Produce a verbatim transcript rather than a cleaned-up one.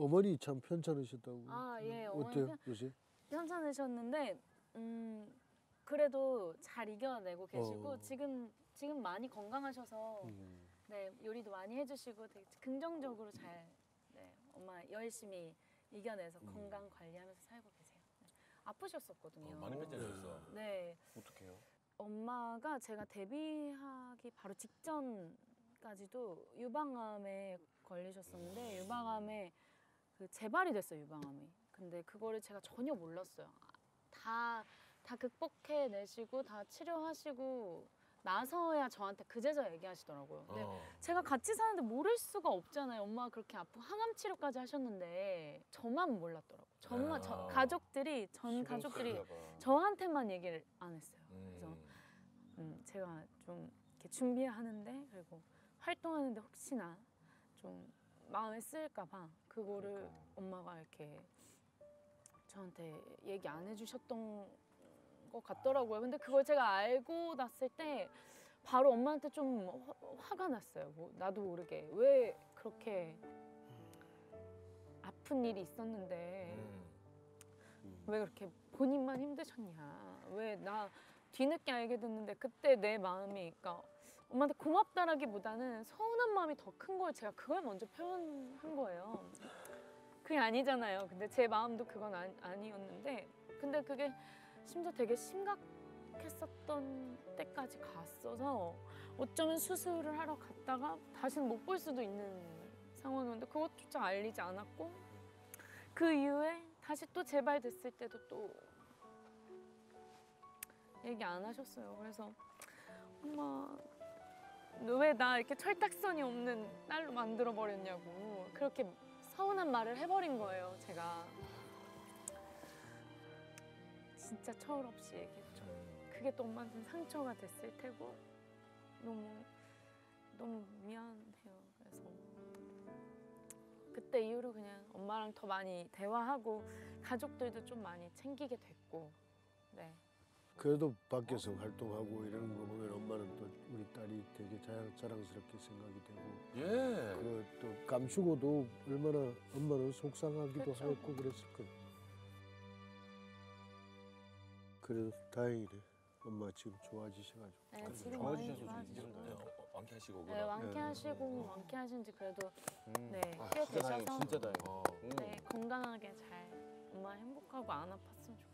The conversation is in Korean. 어머니 참 편찮으셨다고. 아, 예. 어때요, 어머니 요새? 편찮으셨는데 음, 그래도 잘 이겨내고 계시고 어. 지금 지금 많이 건강하셔서 음. 네, 요리도 많이 해주시고 되게 긍정적으로 잘 네, 엄마 열심히 이겨내서 음. 건강 관리하면서 살고 계세요. 네. 아프셨었거든요. 어, 많이 뺏겨졌어. 네. 어떡해요? 엄마가 제가 데뷔하기 바로 직전까지도 유방암에 걸리셨었는데 유방암에 그 재발이 됐어요, 유방암이. 근데 그거를 제가 전혀 몰랐어요. 다, 다 극복해내시고 다 치료하시고 나서야 저한테 그제서야 얘기하시더라고요. 근데 어. 제가 같이 사는데 모를 수가 없잖아요. 엄마가 그렇게 아프고 항암 치료까지 하셨는데 저만 몰랐더라고요. 저만, 저, 가족들이, 전 가족들이 저한테만 얘기를 안 했어요. 음. 그래서 음, 제가 좀 이렇게 준비하는데 그리고 활동하는데 혹시나 좀 마음에 쓰일까 봐 그거를 그러니까. 엄마가 이렇게 저한테 얘기 안 해주셨던 것 같더라고요. 근데 그걸 제가 알고 났을 때 바로 엄마한테 좀 화, 화가 났어요. 뭐 나도 모르게 왜 그렇게 아픈 일이 있었는데 왜 그렇게 본인만 힘드셨냐. 왜 나 뒤늦게 알게 됐는데 그때 내 마음이 그러니까 엄마한테 고맙다라기보다는 서운한 마음이 더 큰 걸 제가 그걸 먼저 표현한 거예요. 그게 아니잖아요. 근데 제 마음도 그건 아니, 아니었는데 근데 그게 심지어 되게 심각했었던 때까지 갔어서 어쩌면 수술을 하러 갔다가 다시는 못 볼 수도 있는 상황이었는데 그것조차 알리지 않았고 그 이후에 다시 또 재발됐을 때도 또 얘기 안 하셨어요. 그래서 엄마 왜 나 이렇게 철딱선이 없는 딸로 만들어버렸냐고 그렇게 서운한 말을 해버린 거예요, 제가. 진짜 철없이 얘기했죠. 그게 또 엄마한테는 상처가 됐을 테고 너무 너무 미안해요. 그래서 그때 이후로 그냥 엄마랑 더 많이 대화하고 가족들도 좀 많이 챙기게 됐고 네. 그래도 밖에서 활동하고 이러는 거 보면 엄마는 또 우리 딸이 되게 자랑, 자랑스럽게 생각이 되고 예. 그 또 감추고도 얼마나 엄마는 속상하기도 그렇죠. 하였고 그랬을 거예요. 그래도 다행이래. 엄마 지금 좋아지셔가지고. 네, 지금 좋아지셔서 좋아지셨나요? 완쾌하시고. 네, 완쾌하시고 완쾌하신지 그래도 음. 네, 아, 꽤 되셔서. 진짜 다행이다. 네, 건강하게 잘 엄마 행복하고 안 아팠으면 좋겠어요.